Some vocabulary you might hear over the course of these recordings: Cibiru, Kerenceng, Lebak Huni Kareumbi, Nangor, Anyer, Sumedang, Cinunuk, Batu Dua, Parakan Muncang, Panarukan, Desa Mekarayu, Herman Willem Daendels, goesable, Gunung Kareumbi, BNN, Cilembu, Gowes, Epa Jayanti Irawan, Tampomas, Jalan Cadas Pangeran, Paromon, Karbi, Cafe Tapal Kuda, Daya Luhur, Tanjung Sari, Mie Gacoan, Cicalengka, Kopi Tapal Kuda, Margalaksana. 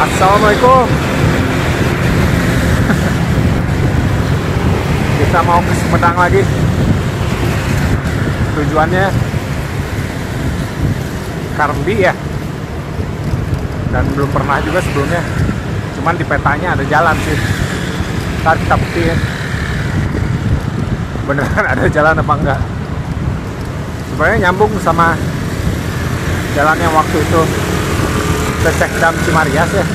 Assalamualaikum. Kita mau ke Sumedang lagi. Tujuannya Karbi ya. Dan belum pernah juga sebelumnya. Cuman di petanya ada jalan sih. Ntar kita buktiin beneran ada jalan apa enggak. Sebenarnya nyambung sama jalannya waktu itu ke Cekdam Cimarias ya.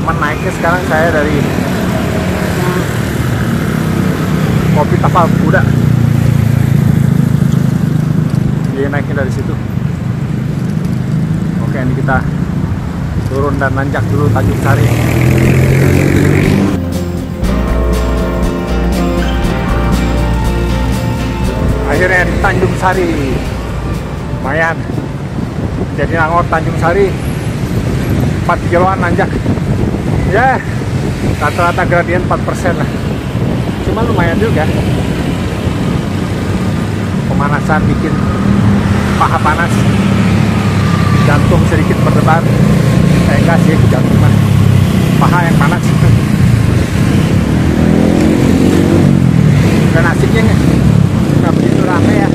Cuman naiknya sekarang saya dari Kopi Tapal Kuda. Jadi naiknya dari situ. Oke, ini kita turun dan nanjak dulu Tanjung Sari. Akhirnya di Tanjung Sari. Lumayan. Jadi Nangor Tanjung Sari 4 kiloan nanjak. Ya, rata-rata gradien 4% lah. Cuma lumayan juga. Pemanasan bikin paha panas. Jantung sedikit berdebar. Enggak sih, jantung mah. Paha yang panas. Dan asiknya nggak begitu rame ya.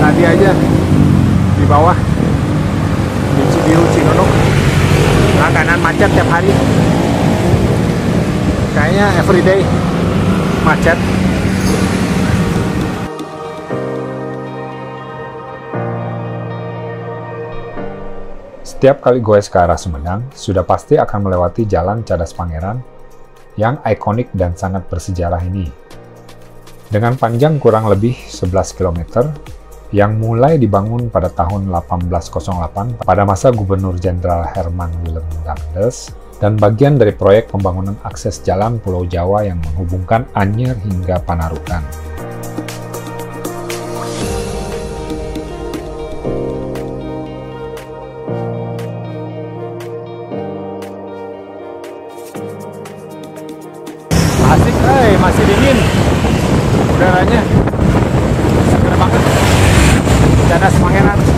Tadi aja di bawah di Cibiru Cinunuk langganan macet tiap hari, kayaknya everyday macet. Setiap kali goes ke arah Sumedang sudah pasti akan melewati Jalan Cadas Pangeran yang ikonik dan sangat bersejarah ini. Dengan panjang kurang lebih 11 km yang mulai dibangun pada tahun 1808 pada masa Gubernur Jenderal Herman Willem Daendels dan bagian dari proyek pembangunan akses jalan Pulau Jawa yang menghubungkan Anyer hingga Panarukan. Asik, masih dingin udaranya, seger banget. Cadas Pangeran. Langsung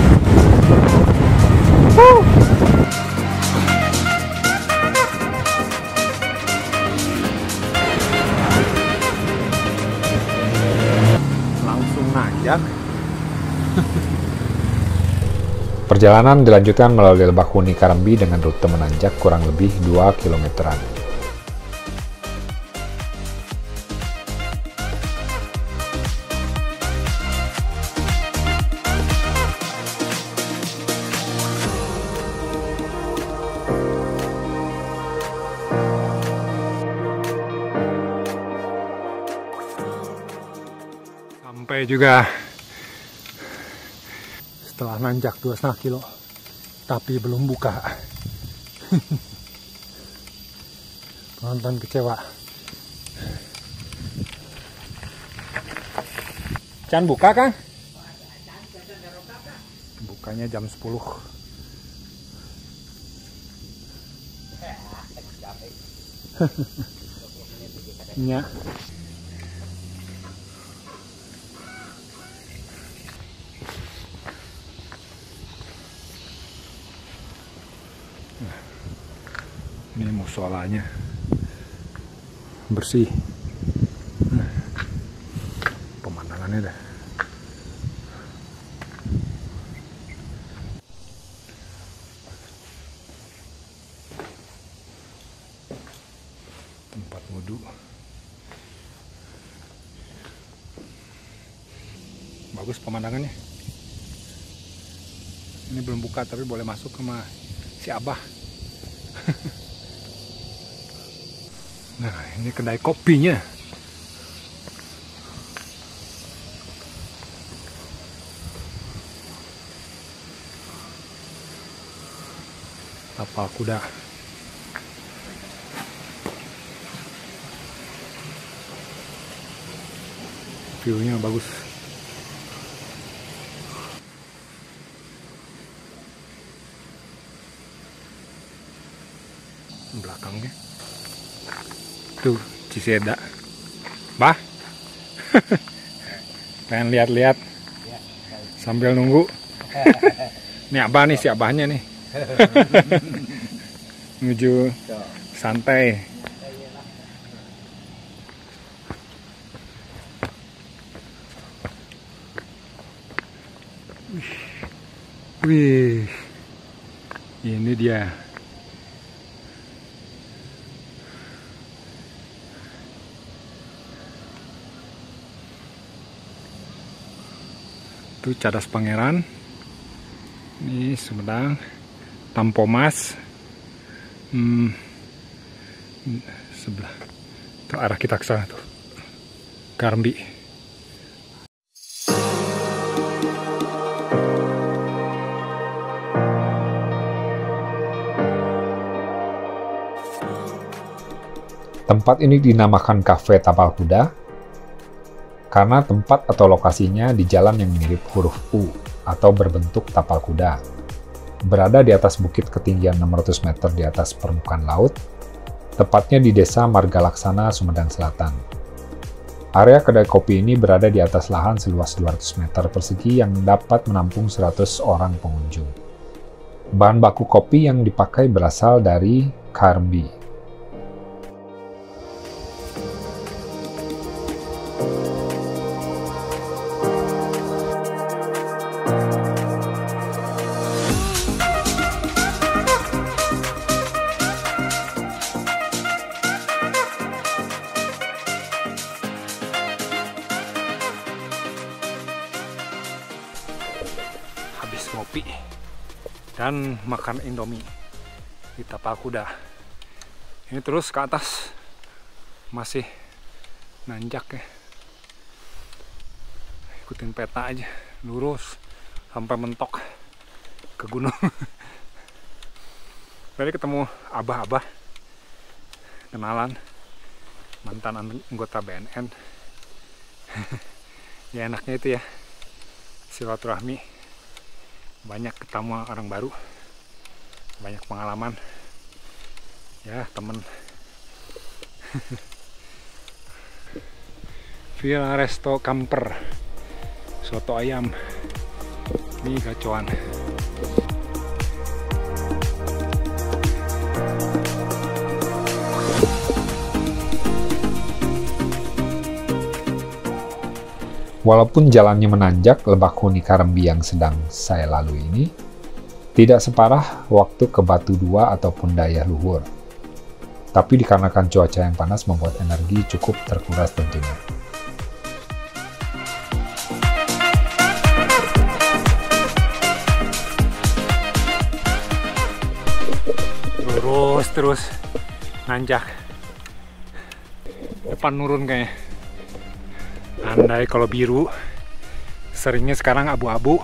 nanjak. Perjalanan dilanjutkan melalui Lebak Huni Kareumbi dengan rute menanjak kurang lebih 2 kilometeran. Sampai juga setelah nanjak 2,5 kilo, tapi belum buka. Penonton kecewa. Can buka Kang? Bukanya jam 10. Nyak. Ini musolanya bersih, pemandangannya dah. Tempat wudhu, bagus pemandangannya. Ini belum buka tapi boleh masuk sama si Abah. Nah, ini kedai kopinya. Tapal Kuda. View-nya bagus. Belakangnya tuh Ciseda, bah. Pengen lihat-lihat sambil nunggu. Ini abah nih, si abahnya nih. Menuju santai. Wih, ini dia. Itu Cadas Pangeran. Ini Sumedang, Tampomas. Sebelah. Itu arah kita ke sana tuh. Karbi. Tempat ini dinamakan Cafe Tapal Kuda karena tempat atau lokasinya di jalan yang mirip huruf U atau berbentuk tapal kuda. Berada di atas bukit ketinggian 600 meter di atas permukaan laut, tepatnya di Desa Margalaksana, Sumedang Selatan. Area kedai kopi ini berada di atas lahan seluas 200 meter persegi yang dapat menampung 100 orang pengunjung. Bahan baku kopi yang dipakai berasal dari Karbi. Ngopi dan makan Indomie di Tapal Kuda. Ini terus ke atas masih nanjak ya. Ikutin peta aja lurus sampai mentok ke gunung. Tadi ketemu abah-abah, kenalan, mantan anggota BNN. Ya enaknya itu ya, silaturahmi. Banyak ketemu orang baru, banyak pengalaman ya temen. Villa Resto Camper, soto ayam, mie gacoan. Walaupun jalannya menanjak, Lebak Huni Kareumbi yang sedang saya lalui ini tidak separah waktu ke Batu Dua ataupun Daya Luhur. Tapi dikarenakan cuaca yang panas membuat energi cukup terkuras tentunya. Terus nanjak. Depan nurun kayaknya. Andai kalau biru, seringnya sekarang abu-abu.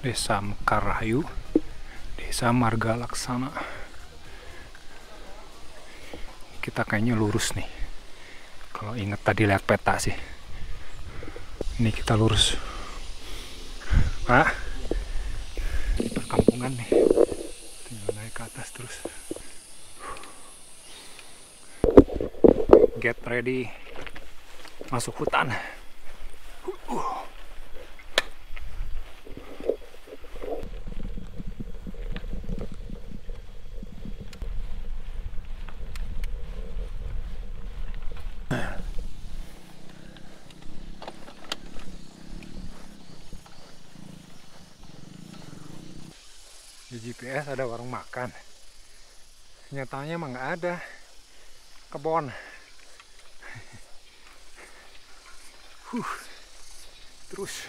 Desa Mekarayu, Desa Margalaksana. Kita kayaknya lurus nih. Kalau inget tadi lihat peta sih. Ini kita lurus. Pak, di perkampungan nih. Tinggal naik ke atas terus. Get ready, masuk hutan. Di GPS ada warung makan. Nyatanya emang nggak ada. Kebon. Terus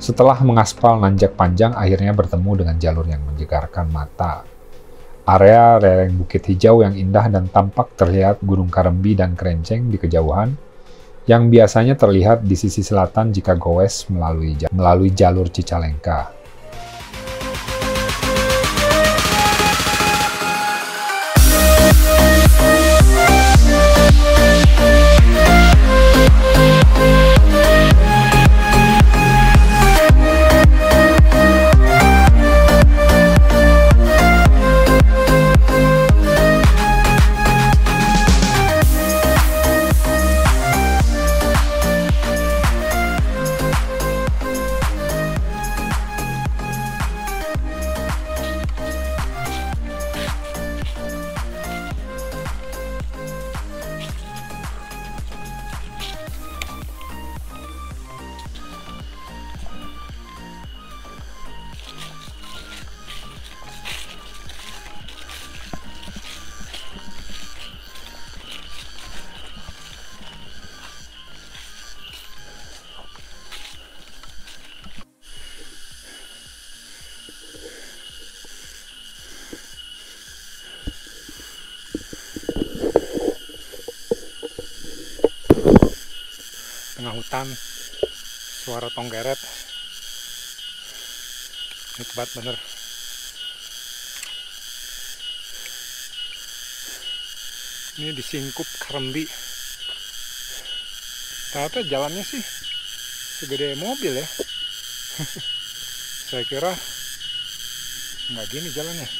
setelah mengaspal nanjak panjang, akhirnya bertemu dengan jalur yang menyegarkan mata. Area lereng bukit hijau yang indah dan tampak terlihat Gunung Kareumbi dan Kerenceng di kejauhan, yang biasanya terlihat di sisi selatan jika goes melalui jalur Cicalengka. tengah hutan, suara tonggeret, nikmat bener. Ini di Singkup Kareumbi. Ternyata jalannya sih segede mobil ya. Saya kira nggak gini jalannya.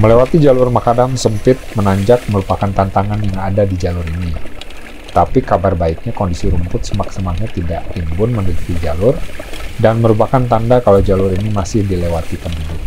Melewati jalur makadam sempit menanjak merupakan tantangan yang ada di jalur ini. Tapi kabar baiknya kondisi rumput semak-semaknya tidak rimbun menuju jalur dan merupakan tanda kalau jalur ini masih dilewati penduduk.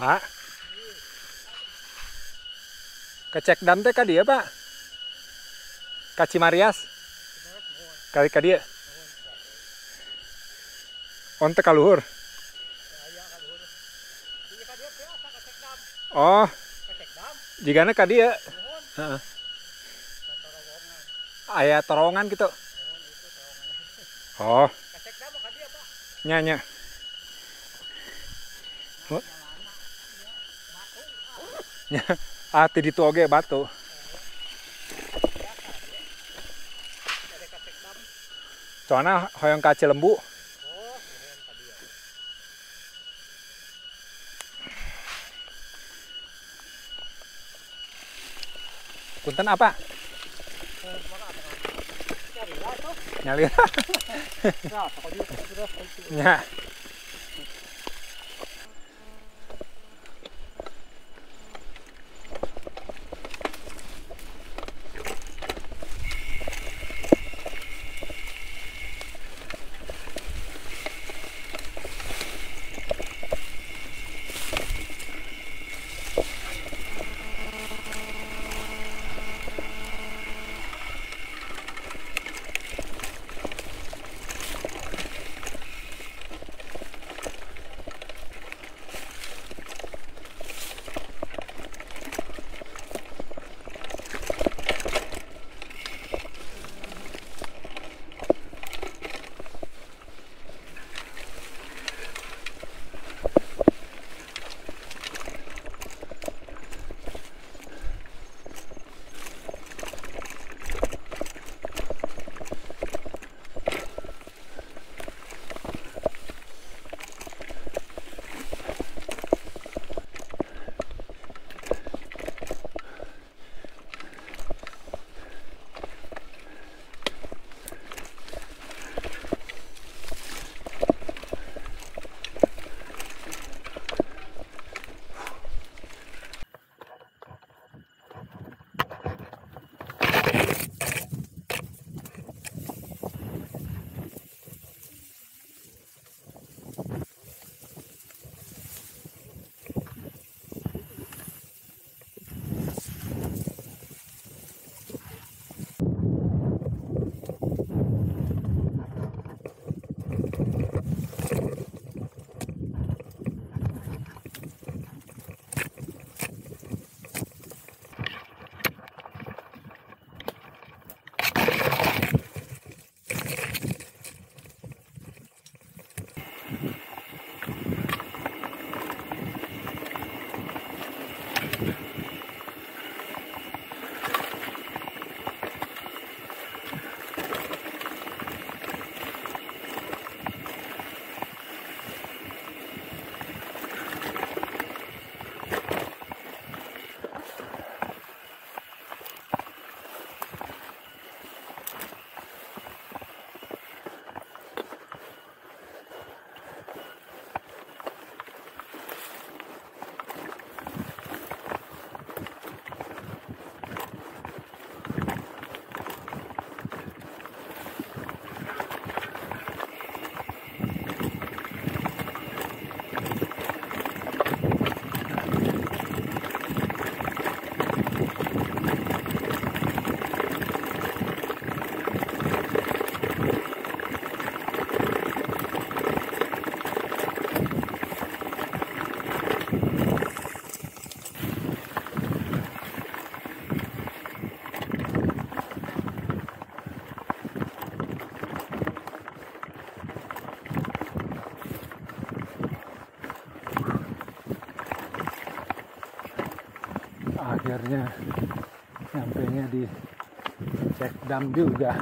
Pak, ke Cekdam teh ka dieu Pak, ka Cimarias, ka dieu, on teh ka Luhur. Oh, jigana ka dieu, aya terowongan gitu. Oh, nyanya. Ati di tuoge batu. Soalnya hoyong ka Cilembu. Punten apa? Nyalir. Ya. akhirnya nyampenya di Cekdam juga.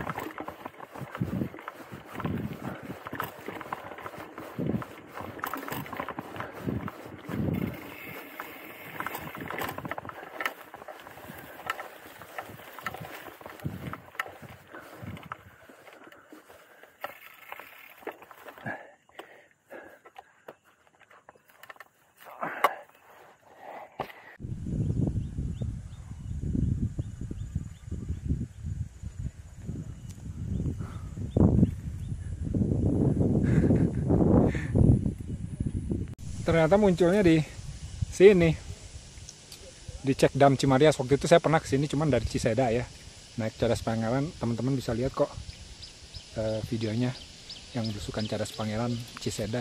Ternyata munculnya di sini, di Cekdam Cimarias. Waktu itu saya pernah kesini cuman dari Ciseda ya, naik Cadas Pangeran. Teman-teman bisa lihat kok videonya yang belusukan Cadas Pangeran, Ciseda,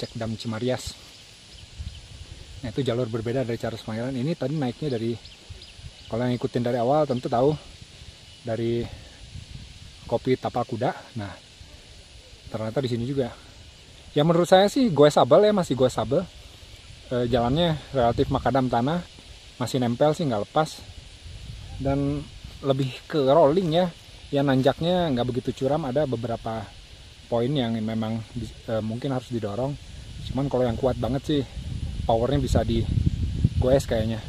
Cekdam Cimarias. Nah itu jalur berbeda dari Cadas Pangeran. Ini tadi naiknya dari, kalau yang ngikutin dari awal tentu tahu, dari Kopi Tapal Kuda. Nah ternyata di sini juga. Ya menurut saya sih goesable ya, masih goesable. Jalannya relatif makadam tanah, masih nempel sih, nggak lepas. Dan lebih ke rolling ya, ya nanjaknya nggak begitu curam, ada beberapa poin yang memang mungkin harus didorong. Cuman kalau yang kuat banget sih, powernya bisa di goes kayaknya.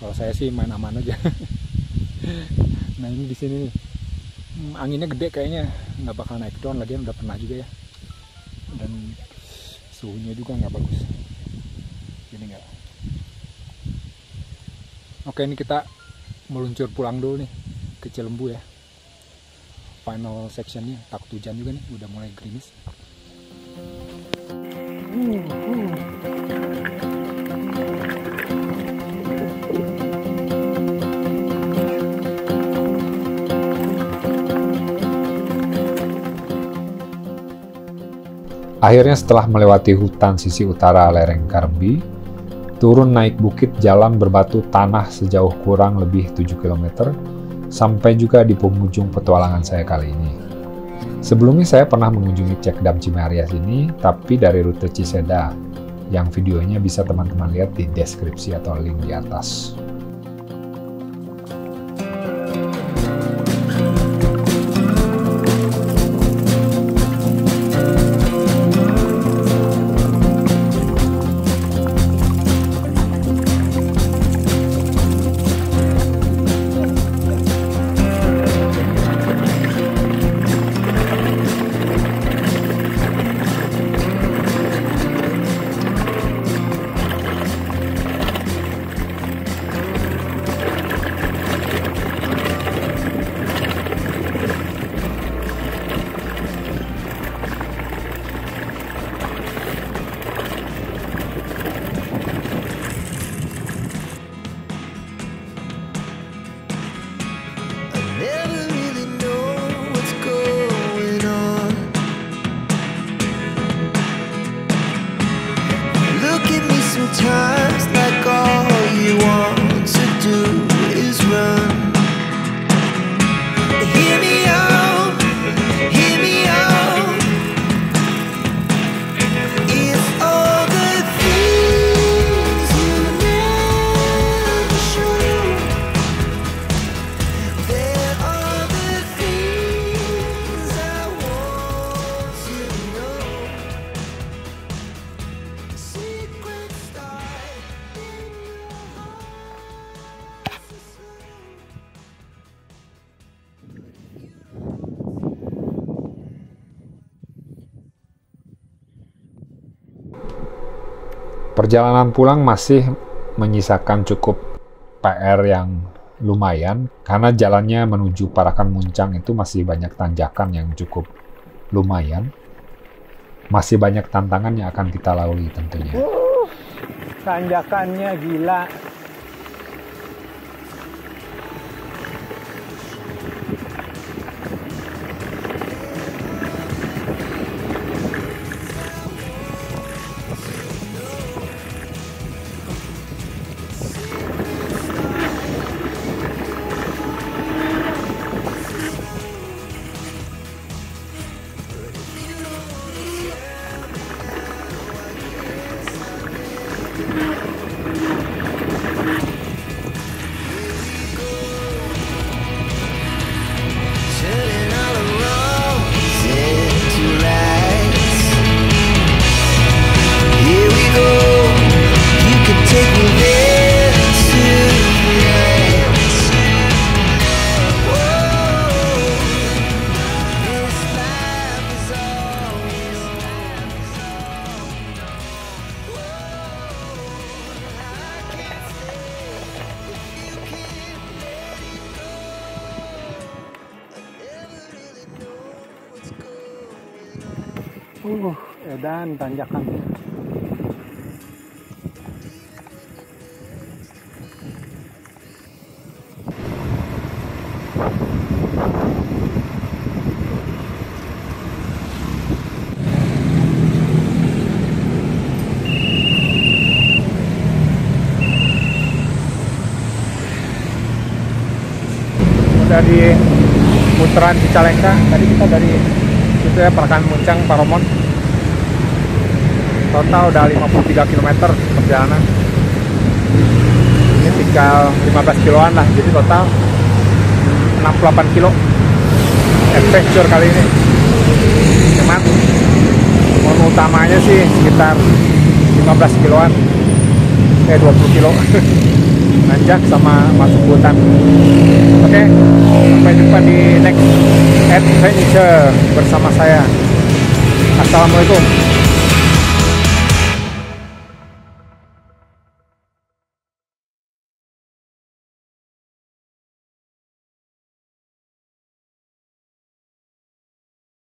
Kalau saya sih main aman aja. Nah ini di sini anginnya gede kayaknya, nggak bakal naik down lagi, udah pernah juga ya. Dan suhunya juga nggak bagus ini, nggak oke. Ini kita meluncur pulang dulu nih ke Cilembu ya, final sectionnya. Takut hujan juga nih, udah mulai gerimis. Akhirnya setelah melewati hutan sisi utara lereng Kareumbi, turun naik bukit jalan berbatu tanah sejauh kurang lebih 7 km, sampai juga di penghujung petualangan saya kali ini. Sebelumnya saya pernah mengunjungi Cekdam Cimarias ini, tapi dari rute Ciseda, yang videonya bisa teman-teman lihat di deskripsi atau link di atas. Perjalanan pulang masih menyisakan cukup PR yang lumayan, karena jalannya menuju Parakan Muncang itu masih banyak tanjakan yang cukup lumayan. Masih banyak tantangan yang akan kita lalui tentunya. Tanjakannya gila. Edan tanjakan. Dari putaran Cicalengka, tadi kita dari itu ya Parakan Muncang, Paromon. Total udah 53 km perjalanan. Ini tinggal 15 kiloan lah, jadi total 68 kilo adventure kali ini. Cuman menu utamanya sih sekitar 15 kiloan, 20 kilo. Nanjak sama masuk hutan. Oke, sampai jumpa di next adventure bersama saya. Assalamualaikum.